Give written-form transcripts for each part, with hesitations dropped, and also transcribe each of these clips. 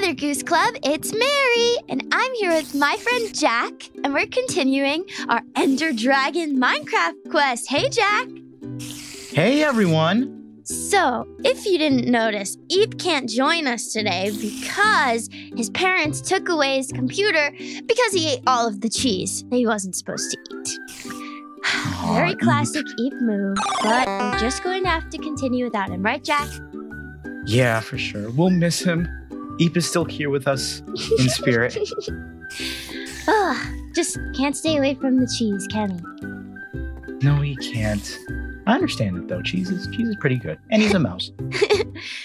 Mother Goose Club, it's Mary, and I'm here with my friend Jack, and we're continuing our Ender Dragon Minecraft quest. Hey, Jack! Hey, everyone! So, if you didn't notice, Eep can't join us today because his parents took away his computer because he ate all of the cheese that he wasn't supposed to eat. Very classic Eep move, but we're just going to have to continue without him, right, Jack? Yeah, for sure. We'll miss him. Eep is still here with us in spirit. Just can't stay away from the cheese, can he? No, he can't. I understand it, though. Cheese is pretty good. And he's a mouse.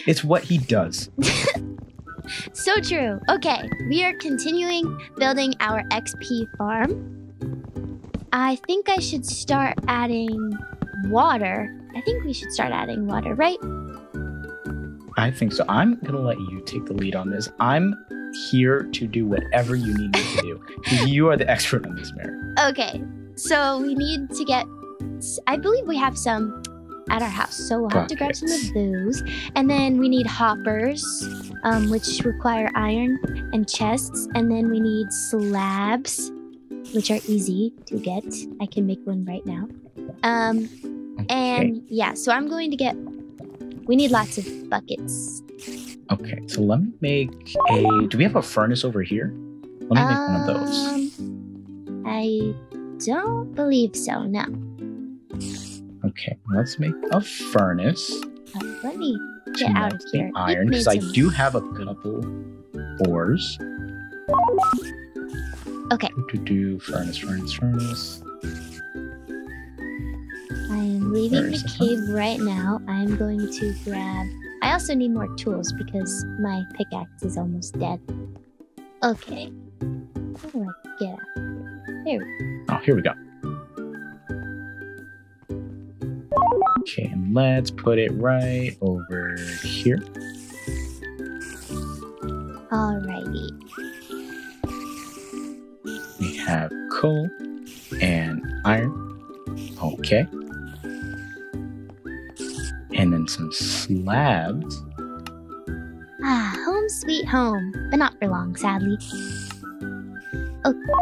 It's what he does. So true. Okay, we are continuing building our XP farm. I think I should start adding water. I think we should start adding water, right? I think so. I'm going to let you take the lead on this. I'm here to do whatever you need me to do. You are the expert on this, Mary. Okay. So we need to get... I believe we have some at our house. So we'll have to grab some of those. And then we need hoppers, which require iron and chests. And then we need slabs, which are easy to get. I can make one right now. And yeah, so I'm going to get... We need lots of buckets. Okay, so let me make a... Do we have a furnace over here? Let me make one of those. I don't believe so, no. Okay, let's make a furnace. Oh, let me get out of here. Iron, because I do have a couple ores. Okay. Furnace. I am leaving the cave right now. I'm going to grab... I also need more tools because my pickaxe is almost dead. Okay. How do I get out of here? Here we go. Okay, and let's put it right over here. Alrighty. We have coal and iron. Okay. And then some slabs. Ah, home sweet home. But not for long, sadly. Okay.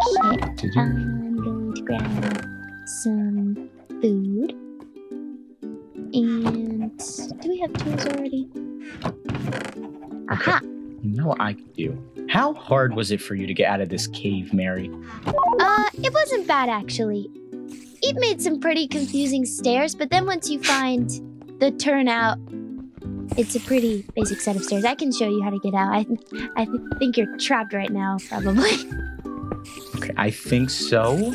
I'm going to grab some food. And do we have tools already? Okay. Aha! You know what I can do? How hard was it for you to get out of this cave, Mary? It wasn't bad, actually. It made some pretty confusing stairs, but then once you find the turnout, it's a pretty basic set of stairs. I can show you how to get out. I think you're trapped right now, probably. Okay, I think so.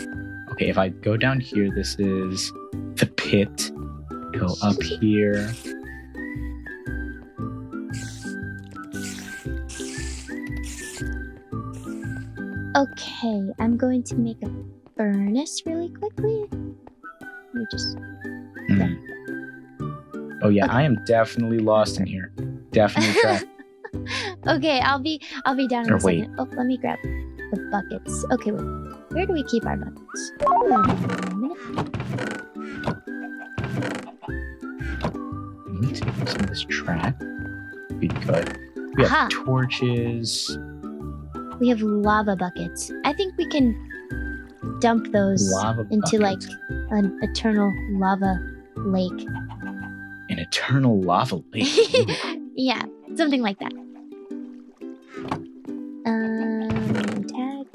Okay, if I go down here, this is the pit. Go up here. Okay, I'm going to make a furnace really quickly. Let me just... Oh yeah, okay. I am definitely lost in here. Definitely trapped. Okay, I'll be down in a second. Oh, let me grab the buckets. Okay, wait. Where do we keep our buckets? I need to use some of this track. Be good. We have torches. We have lava buckets. I think we can dump those into like an eternal lava lake. An eternal lava lake? Yeah, something like that. Tag.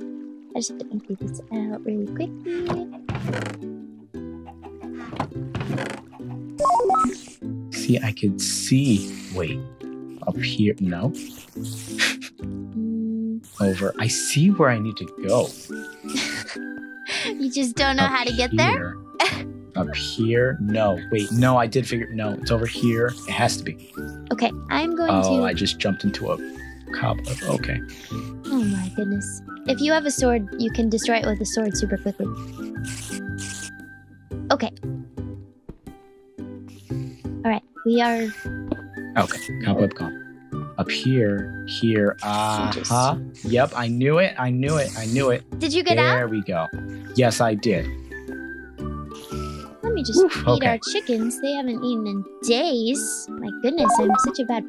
I just have to empty this out really quickly. See, I could see. Wait, up here? No. Over. I see where I need to go. You just don't know how to get there? Up here? No. Wait, no, I did figure... No, it's over here. It has to be. Okay, I'm going to... Oh, I just jumped into a cobweb. Okay. Oh, my goodness. If you have a sword, you can destroy it with a sword super quickly. Okay. All right, we are... Okay, cobweb gone. Up here, uh-huh. Yep, I knew it. Did you get out? There we go. Yes, I did. Let me just feed our chickens. They haven't eaten in days. My goodness, I'm such a bad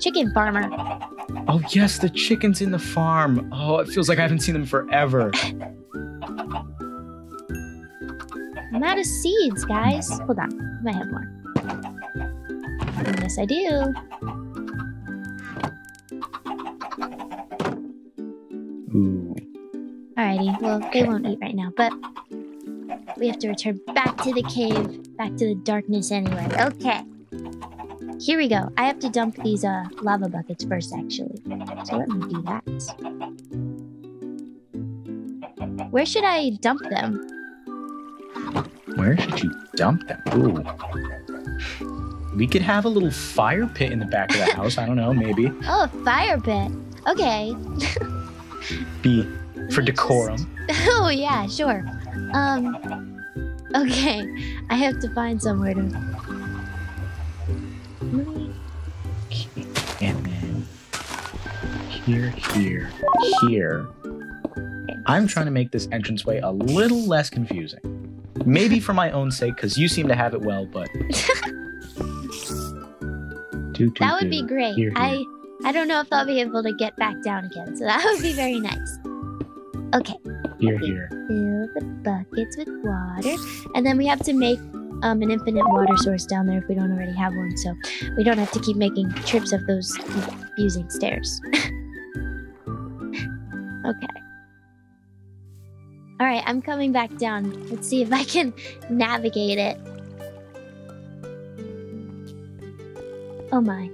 chicken farmer. Oh yes, the chickens in the farm. Oh, it feels like I haven't seen them forever. I'm out of seeds, guys. Hold on, I might have more. Yes, I do. Ooh. Alrighty, well, they won't eat right now, but we have to return back to the cave, back to the darkness anyway. Okay. Here we go. I have to dump these lava buckets first, actually. So let me do that. Where should I dump them? Where should you dump them? Ooh. We could have a little fire pit in the back of the house. I don't know, maybe. Oh, a fire pit. Okay. B, for decorum. Oh, yeah, sure. Okay. I have to find somewhere to... And then... Here, here, here. I'm trying to make this entranceway a little less confusing. Maybe for my own sake, because you seem to have it well, but... that would be great. Here, here. I don't know if I'll be able to get back down again, so that would be very nice. Okay. Here, here. Fill the buckets with water. And then we have to make an infinite water source down there if we don't already have one, so we don't have to keep making trips of those confusing stairs. Okay. Alright, I'm coming back down. Let's see if I can navigate it. Oh my.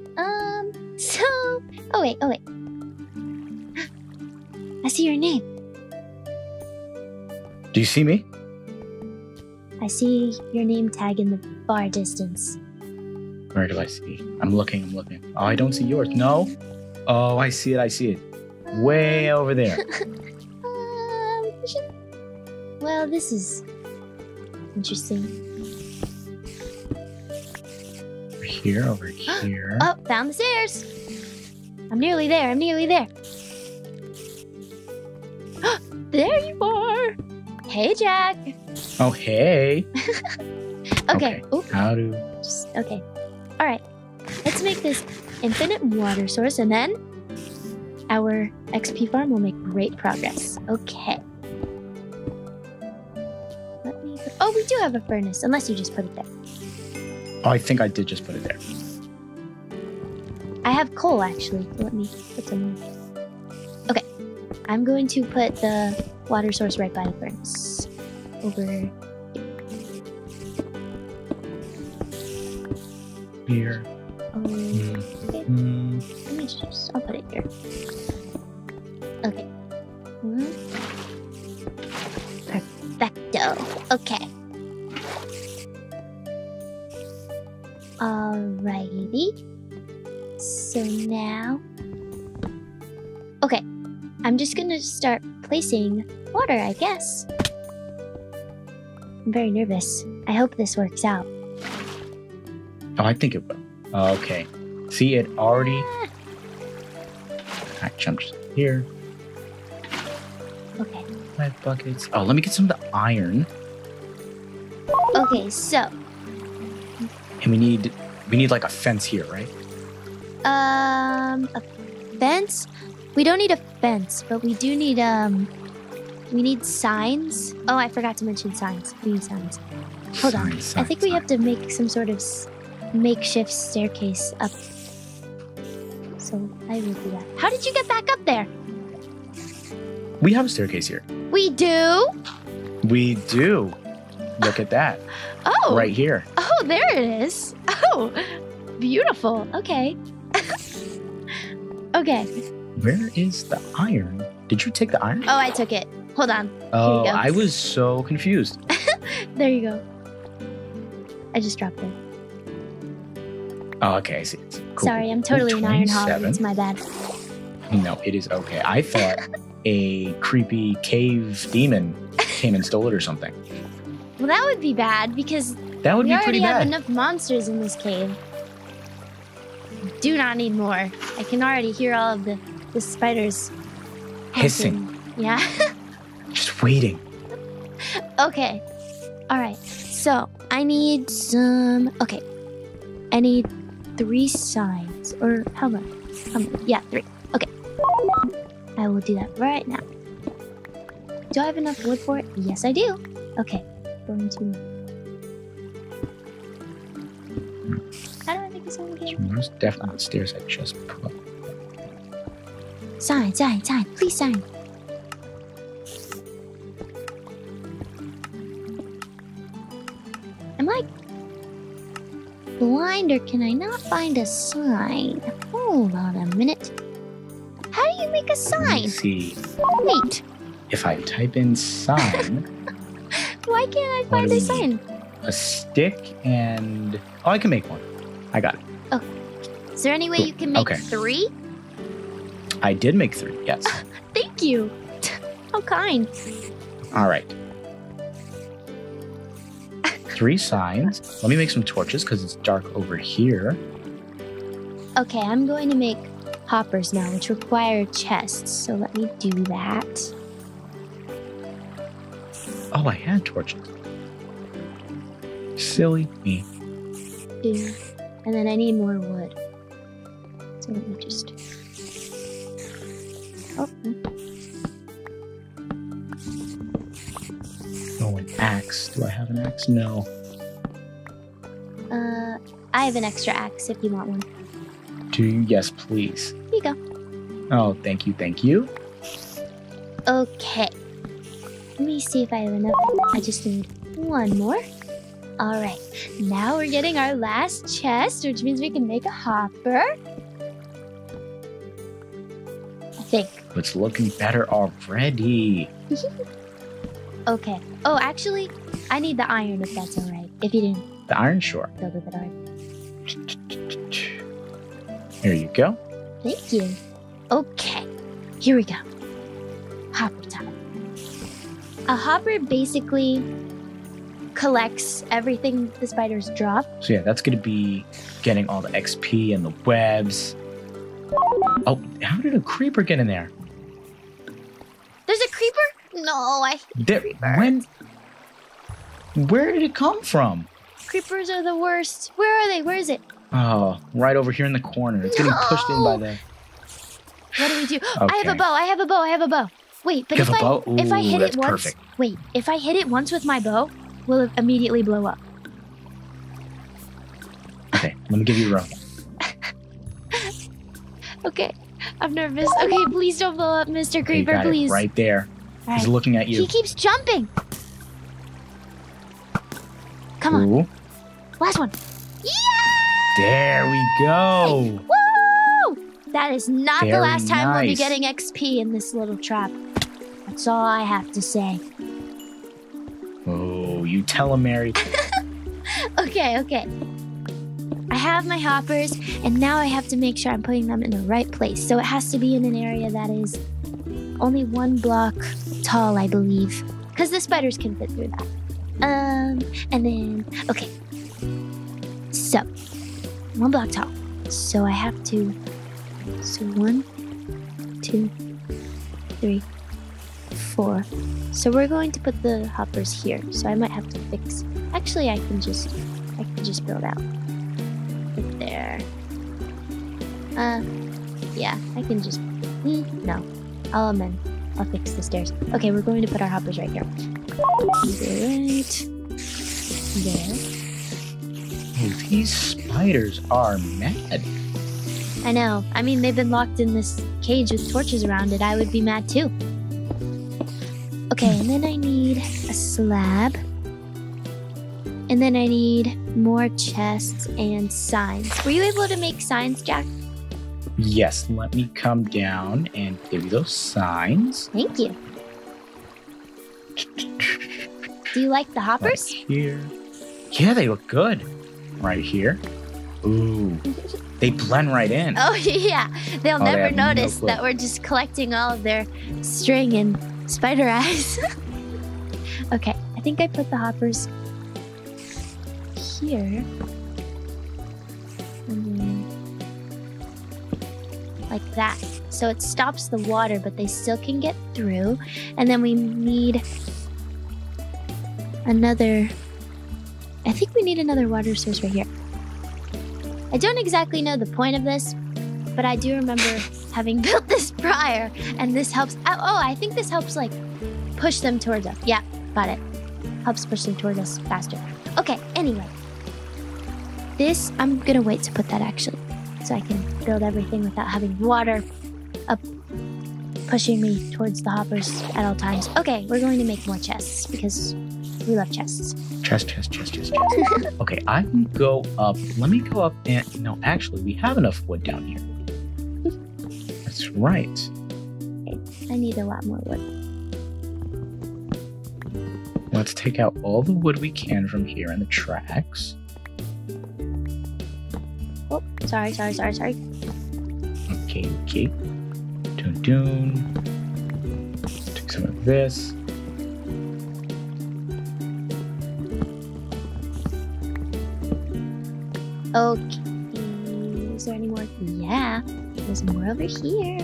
So... Oh wait, oh wait. I see your name. Do you see me? I see your name tag in the far distance. Where do I see? I'm looking, I'm looking. Oh, I don't see yours. No? Oh, I see it, I see it. Way over there. Well, this is... interesting. Here, over here. Oh, found the stairs. I'm nearly there. I'm nearly there. There you are. Hey, Jack. Oh, hey. Okay. Okay. How do? Just, okay. All right. Let's make this infinite water source, and then our XP farm will make great progress. Okay. Let me. Oh, we do have a furnace, unless you just put it there. Oh, I think I did just put it there. I have coal, actually. Let me put some... Okay. I'm going to put the water source right by the furnace. Over here. Here. Oh, okay. Let me just... I'll put it here. Okay. Perfecto. Okay. Alrighty, so now, okay, I'm just gonna start placing water, I guess. I'm very nervous. I hope this works out. Oh, I think it will. Okay, see, it already... Ah. I jumped here. Okay. My buckets. Oh, let me get some of the iron. Okay, so... And we need like a fence here, right? A fence? We don't need a fence, but we do need, we need signs. Oh, I forgot to mention signs. We need signs. Hold on. Signs, I think we have to make some sort of makeshift staircase up. So I will do that. How did you get back up there? We have a staircase here. We do? We do. Look at that. Oh. Right here. Oh, there it is. Oh, beautiful. Okay. Okay. Where is the iron? Did you take the iron? Oh, I took it. Hold on. Oh, here you go. I was so confused. There you go. I just dropped it. Oh, okay. I see. Cool. Sorry, I'm totally an iron hog. It's my bad. No, it is okay. I thought a creepy cave demon came and stole it or something. Well, that would be bad, because that would be pretty bad. We already have enough monsters in this cave. Do not need more. I can already hear all of the spiders hissing. Yeah. Just waiting. Okay. All right. So I need some... Okay. I need three signs, or how many? Yeah, three. Okay, I will do that right now. Do I have enough wood for it? Yes, I do. Okay, going to. How do I make this one again? Most definitely the stairs I just put up. Sign, please sign. Am I blind or can I not find a sign? Hold on a minute. How do you make a sign? Let's see. Wait. If I type in sign... Why can't I find a sign? A stick and... Oh, I can make one. I got it. Oh. Is there any way you can make three? I did make three, yes. Thank you. How kind. All right. Three signs. Let me make some torches because it's dark over here. Okay, I'm going to make hoppers now, which require chests. So let me do that. Oh, I had torches. Silly me. Yeah. And then I need more wood. So let me just... Oh. Oh, an axe. Do I have an axe? No. I have an extra axe if you want one. Do you? Yes, please. Here you go. Oh, thank you, thank you. Okay. Let me see if I have enough. I just need one more. All right. Now we're getting our last chest, which means we can make a hopper. I think. It's looking better already. Okay. Oh, actually, I need the iron if that's all right. If you didn't. The iron? Sure. Build with the iron. Here you go. Thank you. Okay. Here we go. Hopper time. A hopper basically collects everything the spiders drop. So yeah, that's going to be getting all the XP and the webs. Oh, how did a creeper get in there? There's a creeper? No, I hate creepers. Where did it come from? Creepers are the worst. Where are they? Where is it? Oh, right over here in the corner. It's getting pushed in by the... What do we do? Okay. I have a bow. Wait, but if I hit it once with my bow, will it immediately blow up? Okay, let me give you a rope. Okay, I'm nervous. Okay, please don't blow up, Mr. Creeper, you got please. It right there. Right. He's looking at you. He keeps jumping. Come on. Ooh. Last one. Yeah! There we go. Woo! That is not the last time we'll be getting XP in this little trap. That's all I have to say. Oh, you tell him, Mary. Okay. I have my hoppers, and now I have to make sure I'm putting them in the right place. So it has to be in an area that is only one block tall, I believe. Because the spiders can fit through that. And then, okay. So, one block tall. So I have to, so 1, 2, 3, 4. So we're going to put the hoppers here. So I might have to fix. Actually, I can just build out. Right there. Yeah, I can just. No, I'll amend. I'll fix the stairs. Okay, we're going to put our hoppers right here. Right there. Hey, these spiders are mad. I know. I mean, they've been locked in this cage with torches around it. I would be mad too. Okay, and then I need a slab. And then I need more chests and signs. Were you able to make signs, Jack? Yes, let me come down and give you those signs. Thank you. Do you like the hoppers? Right here. Yeah, they look good. Right here. Ooh. They blend right in. Oh, yeah. They'll never notice that we're just collecting all of their string and spider eyes. Okay, I think I put the hoppers here. Like that. So it stops the water, but they still can get through. And then we need another... I think we need another water source right here. I I don't exactly know the point of this, but I do remember having built this prior, and this helps. Oh, I think this helps, like, push them towards us. Yeah, got it. Helps push them towards us faster. Okay, anyway. This, I'm gonna wait to put that, actually, so I can build everything without having water up pushing me towards the hoppers at all times. Okay, we're going to make more chests, because we love chests. Chest. Okay, I can go up. Let me go up and... No, actually, we have enough wood down here. That's right. I need a lot more wood. Let's take out all the wood we can from here and the tracks. Oh, sorry. Okay. Dun. Take some of this. Okay. Is there any more? Yeah. There's more over here.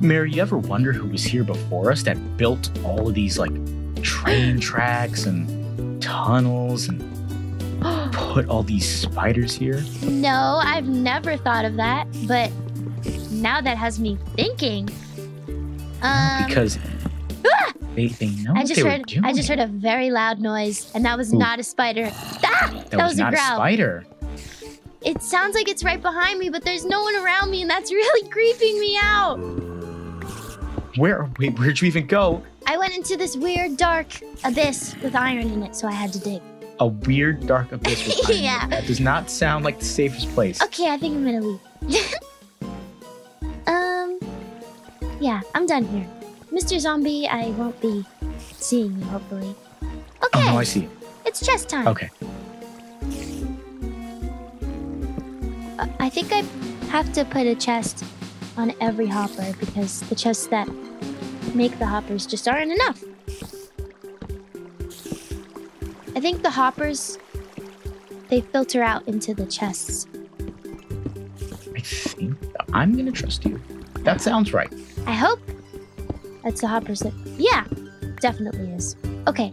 Mary, you ever wonder who was here before us that built all of these, like, train tracks and tunnels and put all these spiders here? No, I've never thought of that, but now that has me thinking. Because they know what they were doing. I just heard a very loud noise, and that was not a spider. Ah, that was a growl. That was not a spider. It sounds like it's right behind me, but there's no one around me, and that's really creeping me out. Where'd you even go? I went into this weird, dark abyss with iron in it, so I had to dig. A weird, dark abyss with iron. Yeah. That does not sound like the safest place. Okay, I think I'm gonna leave. Yeah, I'm done here. Mr. Zombie, I won't be seeing you, hopefully. Okay. Oh, no, I see you. It's chest time. Okay. I think I have to put a chest on every hopper because the chests that make the hoppers just aren't enough. I think the hoppers, they filter out into the chests. I think I'm going to trust you. That sounds right. I hope that's the hoppers that... Yeah, definitely is. Okay.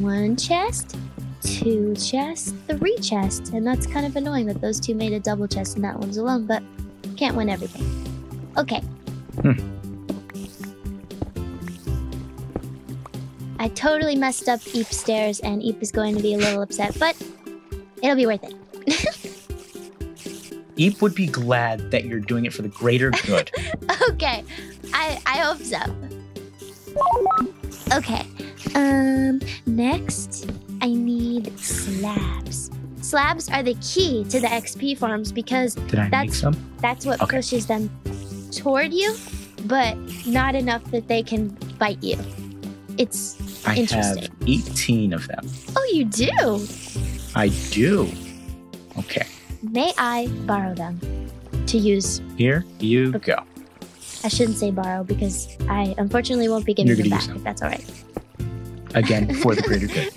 One chest... Two chests, three chests, and that's kind of annoying that those two made a double chest and that one's alone, but can't win everything. Okay. I totally messed up Eep's stairs, and Eep is going to be a little upset, but it'll be worth it. Eep would be glad that you're doing it for the greater good. Okay. I hope so. Okay. Next... I need slabs. Slabs are the key to the XP farms because that's what pushes them toward you, but not enough that they can bite you. It's interesting. I have 18 of them. Oh, you do? I do. Okay. May I borrow them to use? Here you go. I shouldn't say borrow because I unfortunately won't be giving them back. That's all right. Again, for the greater good.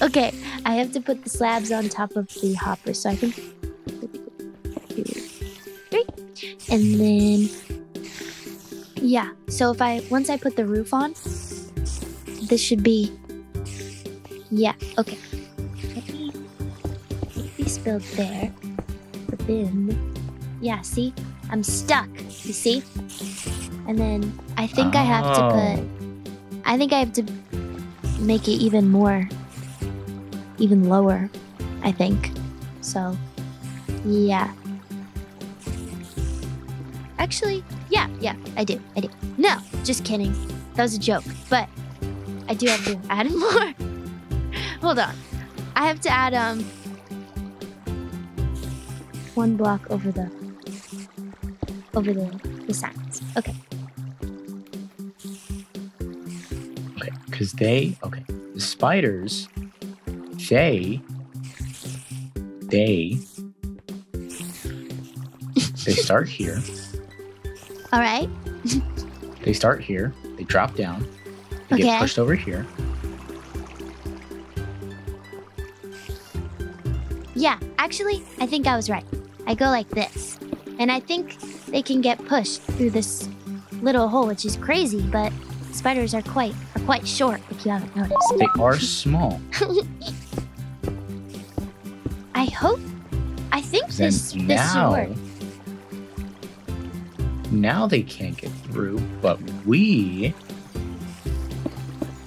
Okay, I have to put the slabs on top of the hopper, so I can... 2, 3. And then... Yeah, so if I... Once I put the roof on, this should be... Yeah, okay. Let me build there. But then... Yeah, see? I'm stuck, you see? And then I think I have to put... I think I have to make it even more... Even lower, I think. So, yeah. Actually, yeah, I do. No, just kidding. That was a joke, but I do have to add more. Hold on. I have to add, one block over the signs. Okay. Okay, because the spiders... They start here. All right. They start here. They drop down. They get pushed over here. Yeah, actually, I think I was right. I go like this. And I think they can get pushed through this little hole, which is crazy, but spiders are quite short, if you haven't noticed. They are small. I hope. I think this should work. Now they can't get through, but we.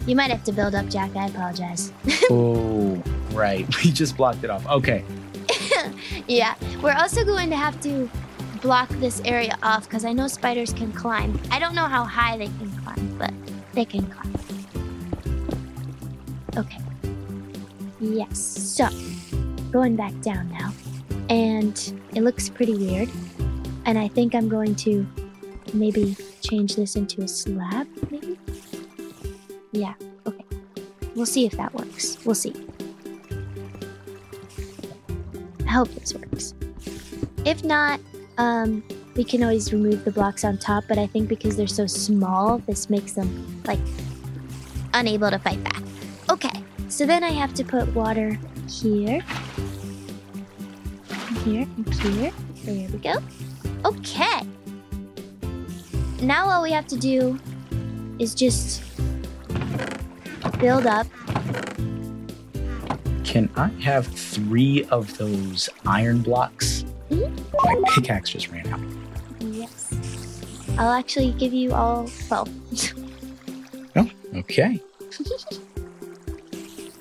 You might have to build up, Jack. I apologize. Oh, right. We just blocked it off. Okay. Yeah. We're also going to have to block this area off because I know spiders can climb. I don't know how high they can climb, but they can climb. Okay. Yes. So, going back down now. And it looks pretty weird. And I think I'm going to maybe change this into a slab, maybe? Yeah, okay. We'll see if that works. We'll see. I hope this works. If not, we can always remove the blocks on top, but I think because they're so small, this makes them, like, unable to fight back. Okay, so then I have to put water here. And here, and here. There we go. Okay. Now all we have to do is just build up. Can I have 3 of those iron blocks? Mm-hmm. My pickaxe just ran out. Yes. I'll actually give you all 12. Oh, okay.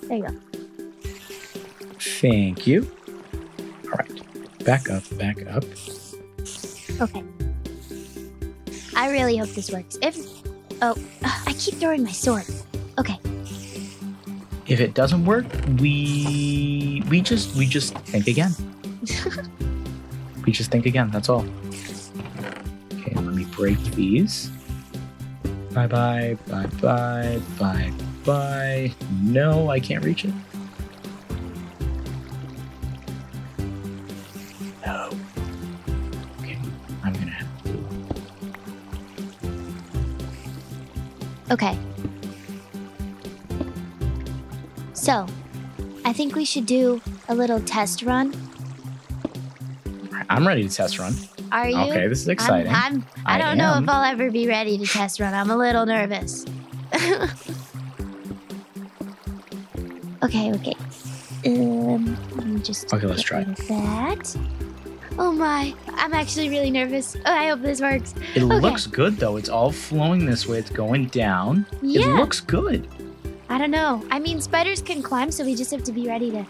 There you go. Thank you. All right. Back up, back up. Okay. I really hope this works. If... Oh, I keep throwing my sword. Okay. If it doesn't work, we just think again. We just think again, that's all. Okay, let me break these. Bye-bye, bye-bye, bye-bye. No, I can't reach it. No. Okay, I'm gonna have to. Okay. So, I think we should do a little test run. I'm ready to test run. Are you? Okay, this is exciting. I don't know if I'll ever be ready to test run. I'm a little nervous. Okay, okay. Let me just okay, let's try that. Oh my, I'm actually really nervous. Oh, I hope this works. It looks good though. It's all flowing this way. It's going down. Yeah. It looks good. I don't know. I mean, spiders can climb, so we just have to be ready to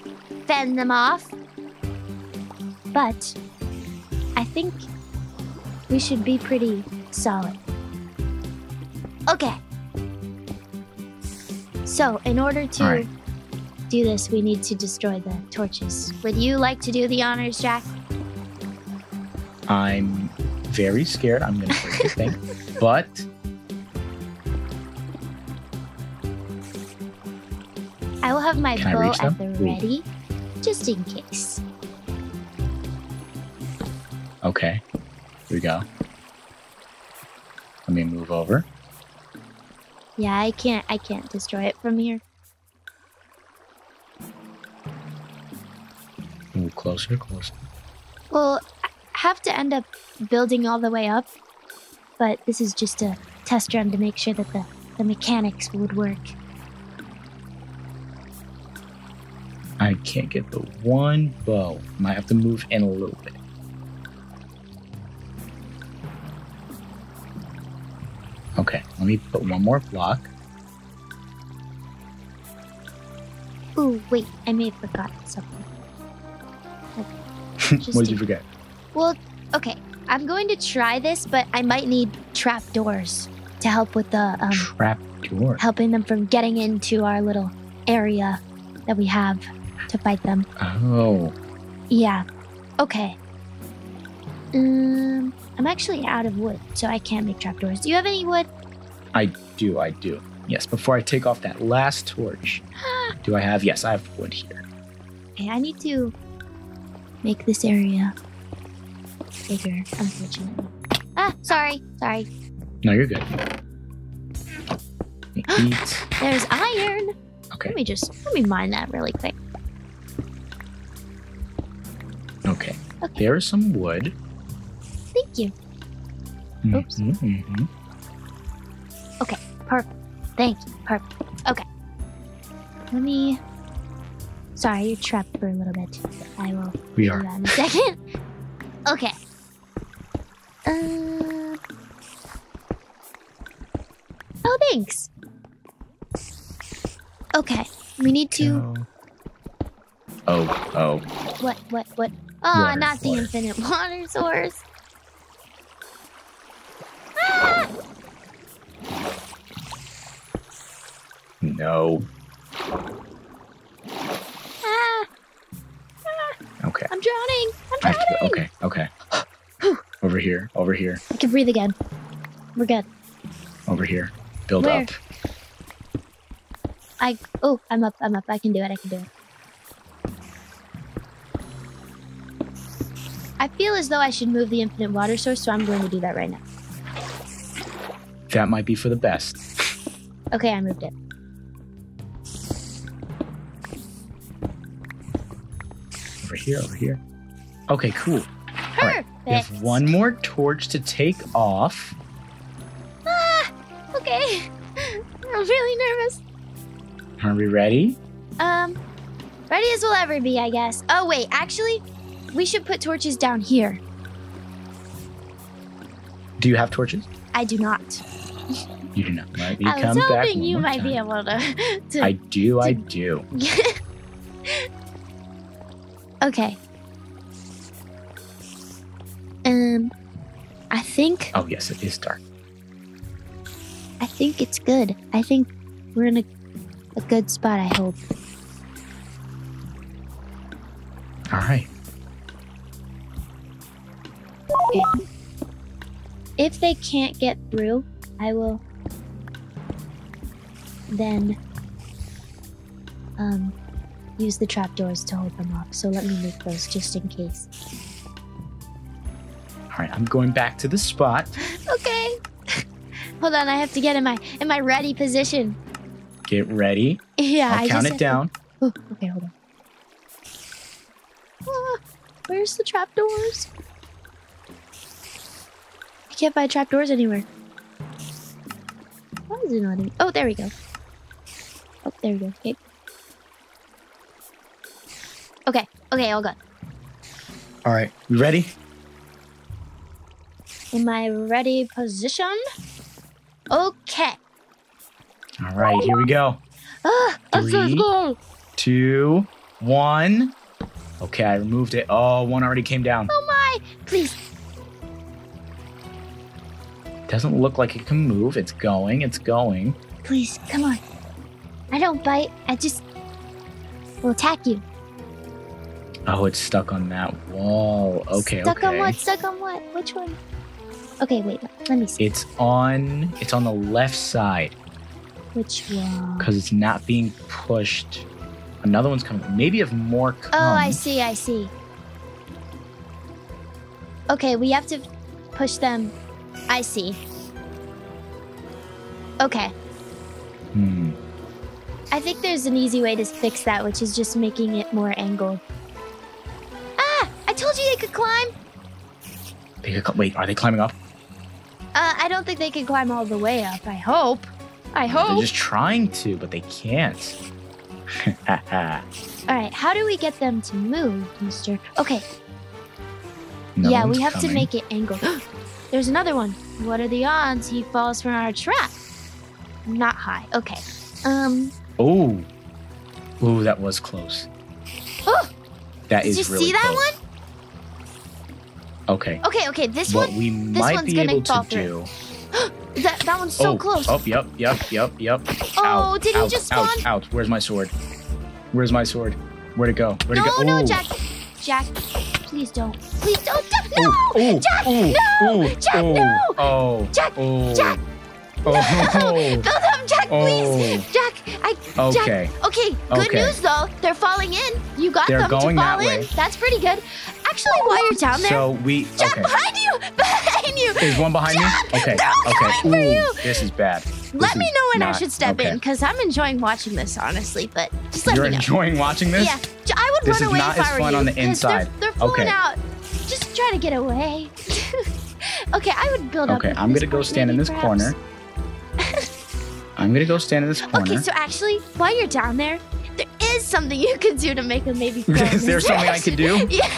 fend them off. But I think we should be pretty solid. Okay. So, in order to do this, we need to destroy the torches. Would you like to do the honors, Jack? I'm very scared. I'm going to break this thing. But... I will have my bow at the ready, just in case. Okay, here we go. Let me move over. Yeah, I can't destroy it from here. Move closer, closer. Well, I have to end up building all the way up, but this is just a test run to make sure that the mechanics would work. I can't get the one bow. Might have to move in a little bit. Okay, let me put one more block. Ooh, wait, I may have forgotten something. Okay, what did you forget? Well, okay, I'm going to try this, but I might need trapdoors to help with the... Trapdoors? Helping them from getting into our little area that we have to fight them. Oh. Yeah. Okay. I'm actually out of wood, so I can't make trapdoors. Do you have any wood? I do. Yes, before I take off that last torch. Do I have? Yes, I have wood here. Okay, I need to make this area bigger, unfortunately. Ah, sorry. Sorry. No, you're good. There's iron. Okay. Let me mine that really quick. Okay. Okay. There is some wood. Thank you. Oops. Mm-hmm. Okay. Perfect. Thank you. Perfect. Okay. Let me Sorry, you're trapped for a little bit. I will. We are. In a second. Okay. Oh, thanks. Okay, we need to. What? Oh, water, not water. The infinite water source. Ah! No. Okay. I'm drowning. Okay. Over here. I can breathe again. We're good. Over here. Build Where? Up. I'm up. I can do it. I feel as though I should move the infinite water source, so I'm going to do that right now. That might be for the best. Okay, I moved it. Over here. Okay, cool. Perfect. All right, we have one more torch to take off. Okay. I'm really nervous. Are we ready? Ready as we'll ever be, I guess. Oh, wait, actually, we should put torches down here. Do you have torches? I do not. You do not. Right? I was hoping you might be able to. I do. Okay. I think. Oh yes, it is dark. I think it's good. I think we're in a good spot. I hope. All right. Okay. If they can't get through, I will. Then. Use the trapdoors to hold them off, so let me move those just in case. All right, I'm going back to the spot. Okay. Hold on, I have to get in my ready position. Get ready. Yeah, I'll count it down. Oh, okay, hold on. Where's the trapdoors? I can't find trapdoors anywhere. Why is it not in? Oh, there we go. Okay. Okay, all good. All right, you ready? In my ready position. Okay. All right, here we go. Three, 2, 1. Okay, I removed it. Oh, one already came down. Oh my, please. Doesn't look like it can move. It's going. Please, come on. I don't bite, I just will attack you. Oh, it's stuck on that wall. Okay. Stuck on what? Which one? Okay, wait. Let me see. It's on the left side. Which one? Because it's not being pushed. Another one's coming. Maybe if more comes. Oh, I see. Okay, we have to push them. I see. Okay. I think there's an easy way to fix that, which is just making it more angled. I told you they could climb. Wait, are they climbing up? I don't think they can climb all the way up. I hope. They're just trying to, but they can't. All right, how do we get them to move, Mister? Okay. No yeah, we have coming. To make it angled. There's another one. What are the odds he falls from our trap? Not high. Okay. Oh. Ooh, that was close. Oh. That is really close. Did you see that one? Okay. Okay. This what one. We might this one's be gonna able fall to through. Do. that one's so close. Oh, yep. Oh, did he just spawn? Ouch. Where's my sword? Where'd it go? No, Jack. Please don't. No, Jack. No, Jack. No. Jack. No. Build up, Jack. Please, Jack. Okay. Okay. Good news though. They're falling in. You got them to fall in. That's pretty good. Actually, while you're down there, Jack, behind you. There's one behind Jack, me. Okay, they're all coming for you. This is bad. Let me know when I should step in, because I'm enjoying watching this, honestly. But just let me know. You're enjoying watching this? Yeah, I would run away if I were you. This is not as fun on the inside. They're falling out. Just try to get away. Okay, I would build up. Okay, I'm gonna go stand in this corner. Okay, so actually, while you're down there, there is something you can do to make them maybe feel Is there something I can do? Yeah.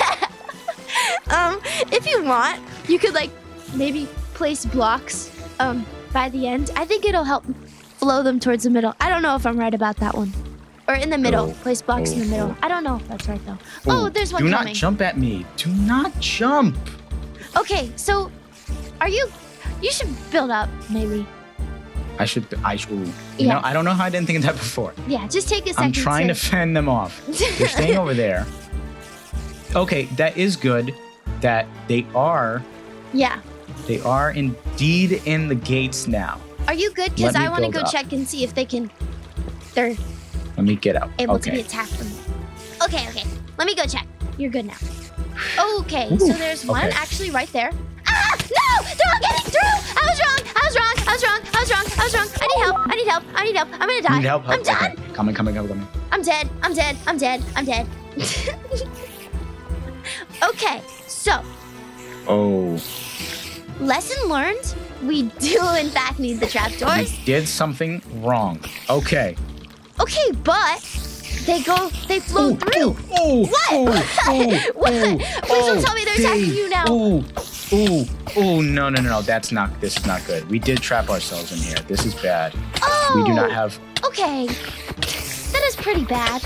If you want, you could like maybe place blocks by the end. I think it'll help flow them towards the middle. I don't know if I'm right about that one. Or in the middle. Place blocks in the middle. I don't know if that's right though. Oh, there's one coming. Do not jump at me. Do not jump. Okay, so are you... You should build up, maybe. I should. You know, I don't know how I didn't think of that before. Yeah, just take a second. I'm trying to fend them off. They're staying over there. Okay, that is good that they are... Yeah. They are indeed in the gates now. Are you good? Because I want to go check and see if they can... They're... Let me get out. Able to be attacked from there. Okay, okay. Let me go check. You're good now. Okay, so there's one actually right there. Ah! No! They're all getting through! I was wrong! I need help! I'm gonna die. I'm dead! Okay. Coming. I'm dead. Okay, so... Lesson learned, we do in fact need the trapdoors. We did something wrong. Okay. Okay, but they flow through. What? Please don't tell me they're attacking you now. No. This is not good. We did trap ourselves in here. This is bad. We do not have... Okay. That is pretty bad.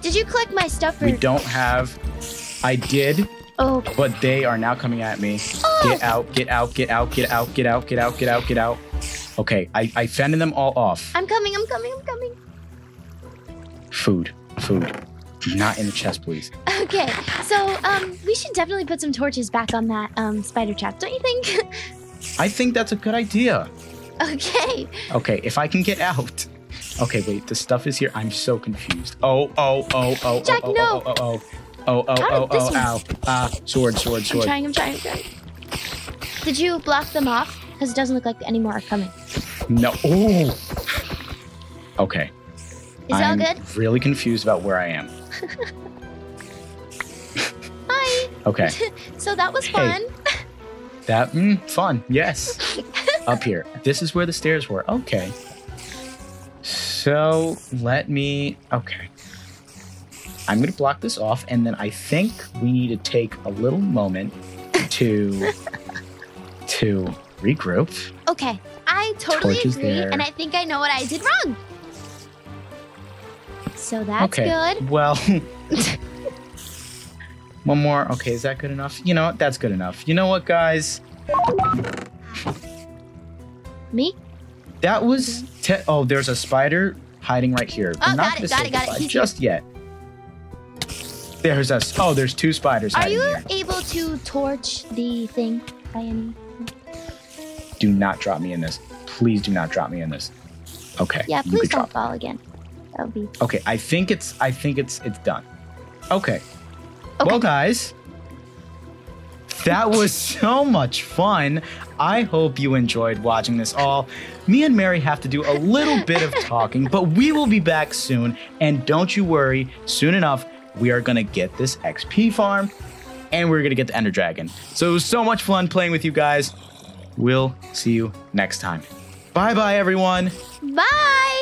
Did you collect my stuff? We don't have... I did. But they are now coming at me. Get out. Okay, I fended them all off. I'm coming. Food. Not in the chest, please. Okay, so we should definitely put some torches back on that spider trap, don't you think? I think that's a good idea. Okay. Okay, if I can get out. Okay, wait, the stuff is here. I'm so confused. Jack, no. Ow. Sword. I'm trying. Did you block them off? Because it doesn't look like any more are coming. No. Okay. Is that all good? I'm really confused about where I am. Hi. Okay. So that was fun. Fun. Yes. Up here. This is where the stairs were. Okay. So let me... Okay. I'm going to block this off, and then I think we need to take a little moment to... regroup. Okay, I totally agree, and I think I know what I did wrong. So that's good. Well, one more. Okay, is that good enough? You know what? That's good enough. You know what, guys? Me? That was... Oh, there's a spider hiding right here. Got it. Just yet. There's us. Oh, there's two spiders hiding here. Are you able to torch the thing by any... Do not drop me in this. Please do not drop me in this. Okay. Yeah, please don't fall again. That would be... Okay, I think it's done. Okay. Well, guys, that was so much fun. I hope you enjoyed watching this all. Me and Mary have to do a little bit of talking, but we will be back soon. And don't you worry, soon enough, we are going to get this XP farm and we're going to get the Ender Dragon. So it was so much fun playing with you guys. We'll see you next time. Bye-bye, everyone. Bye.